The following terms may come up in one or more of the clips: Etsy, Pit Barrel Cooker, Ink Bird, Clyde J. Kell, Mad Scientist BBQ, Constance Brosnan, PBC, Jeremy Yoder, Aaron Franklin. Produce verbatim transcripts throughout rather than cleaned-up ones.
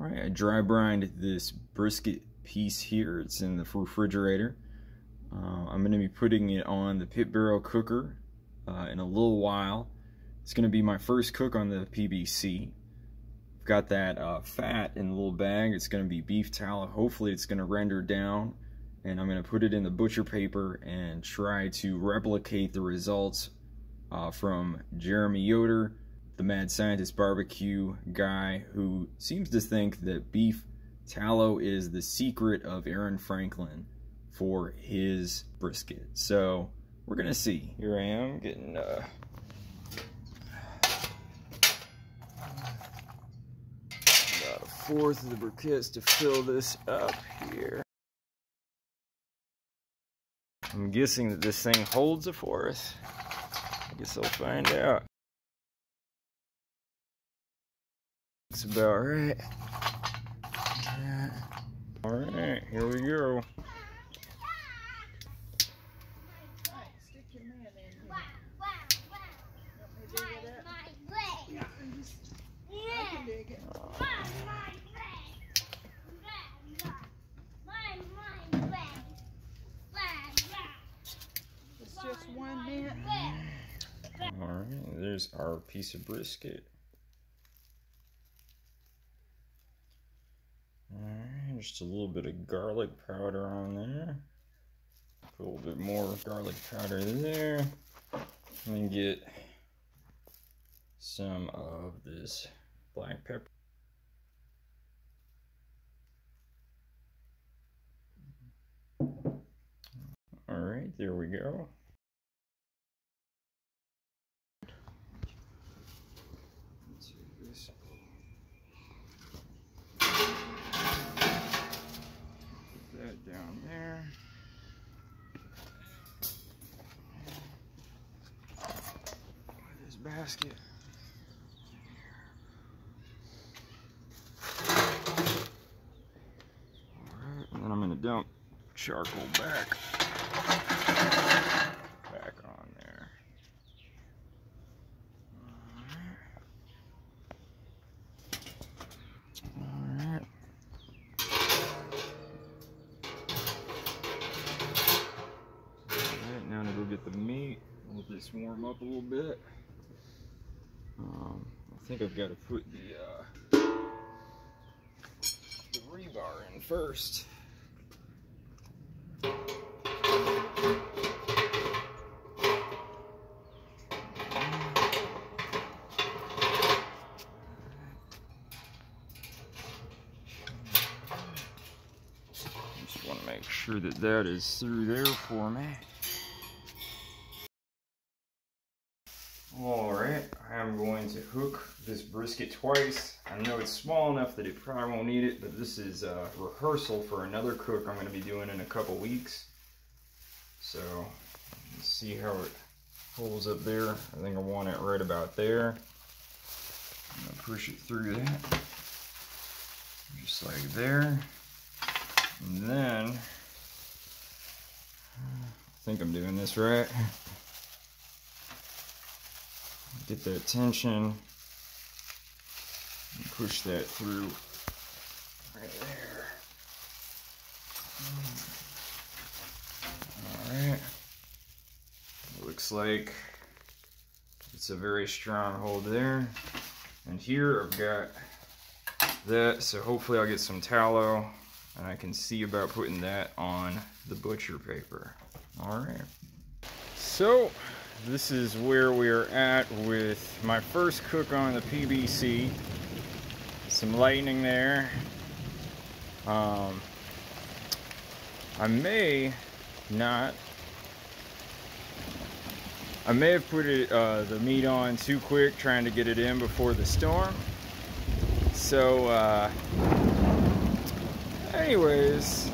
All right, I dry brined this brisket piece here. It's in the refrigerator. Uh, I'm going to be putting it on the pit barrel cooker uh, in a little while. It's going to be my first cook on the P B C. I've got that uh, fat in a little bag. It's going to be beef tallow. Hopefully it's going to render down. And I'm going to put it in the butcher paper and try to replicate the results uh, from Jeremy Yoder, the Mad Scientist barbecue guy, who seems to think that beef tallow is the secret of Aaron Franklin for his brisket. So we're gonna see. Here I am getting uh about a fourth of the briquettes to fill this up here. I'm guessing that this thing holds it for us. I guess I'll find out. That's about right. All right, here we go. Alright, there's our piece of brisket. Alright, just a little bit of garlic powder on there. Put a little bit more garlic powder there. And then get some of this black pepper. Alright, there we go. Down there. This basket. Alright, and then I'm going to dump charcoal back. Back on there. Alright. Alright. Get the meat, we'll just warm up a little bit. Um, I think I've got to put the, uh, the rebar in first. Just want to make sure that that is through there for me. Alright, I'm going to hook this brisket twice. I know it's small enough that it probably won't need it, but this is a rehearsal for another cook I'm going to be doing in a couple weeks. So, let's see how it holds up there. I think I want it right about there. I'm going to push it through that. Just like there. And then, I think I'm doing this right. Get that tension and push that through right there. Alright. Looks like it's a very strong hold there. And here I've got that, so hopefully I'll get some tallow and I can see about putting that on the butcher paper. Alright. So this is where we are at with my first cook on the P B C. Some lightning there. Um, I may not. I may have put it, uh, the meat on too quick, trying to get it in before the storm. So, uh, anyways,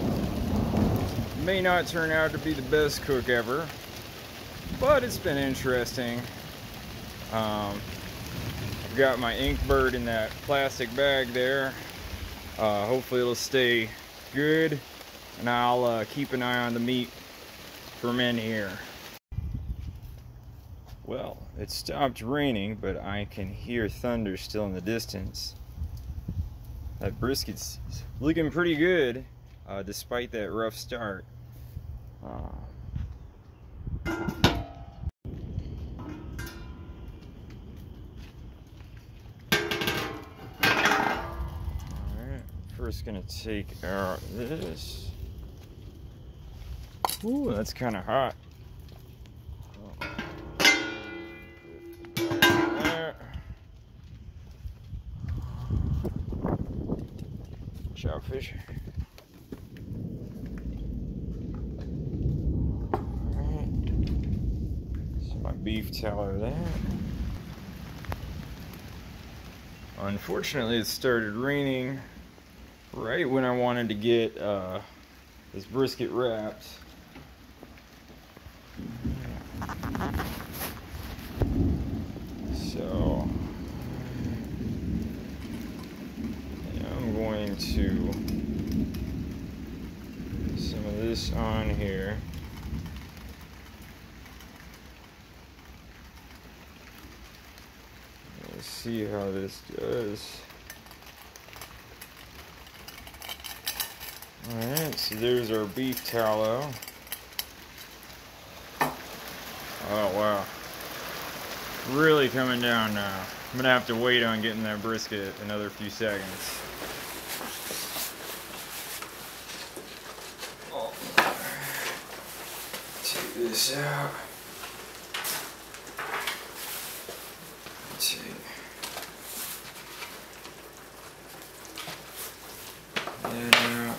may not turn out to be the best cook ever. But it's been interesting. Um, I've got my Ink Bird in that plastic bag there. Uh, hopefully it'll stay good. And I'll uh, keep an eye on the meat from in here. Well, it stopped raining, but I can hear thunder still in the distance. That brisket's looking pretty good, uh, despite that rough start. Uh, Alright, first gonna take out this. Ooh, that's kinda hot. Out fish. Alright. So my beef tallow there. Unfortunately, it started raining right when I wanted to get uh, this brisket wrapped. So to put some of this on here. Let's see how this does. Alright, so there's our beef tallow. Oh wow. Really coming down now. I'm gonna have to wait on getting that brisket another few seconds. This out. Let's see. And out.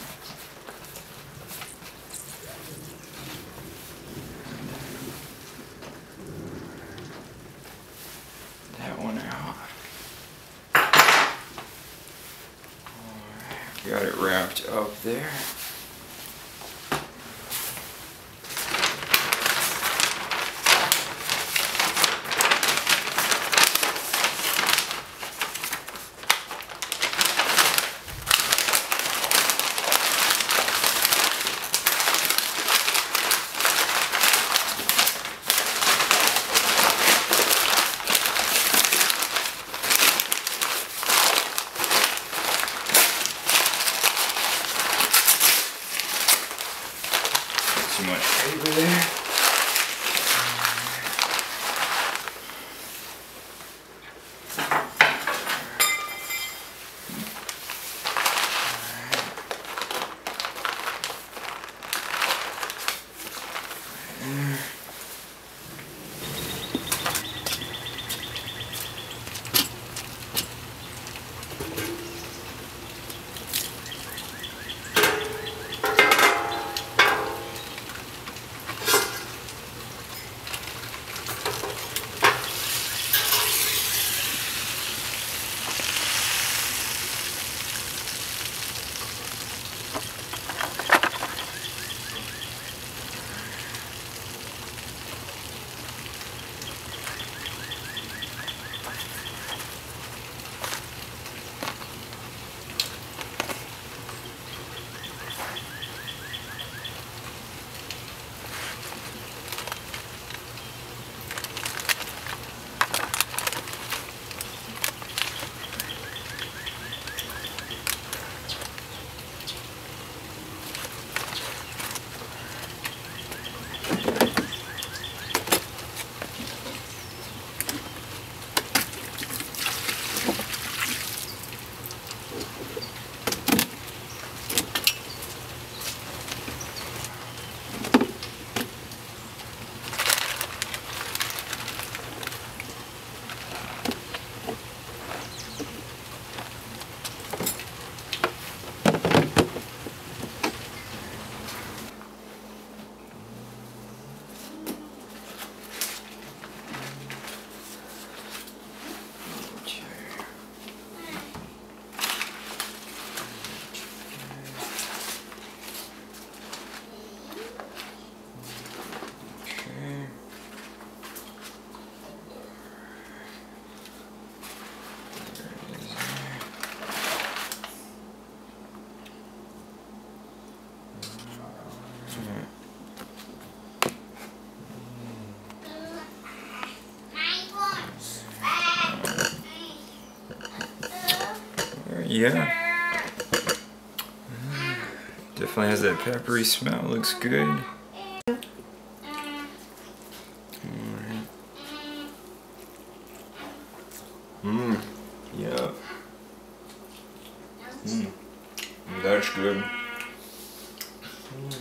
That one out. Alright, got it wrapped up there. Too much paper there. Yeah. Definitely has that peppery smell, looks good. Alright. Mmm, yeah. Mmm, that's good. Mm.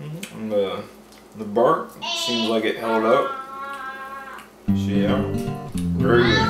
Mm-hmm. The the bark seems like it held up. So yeah, very good.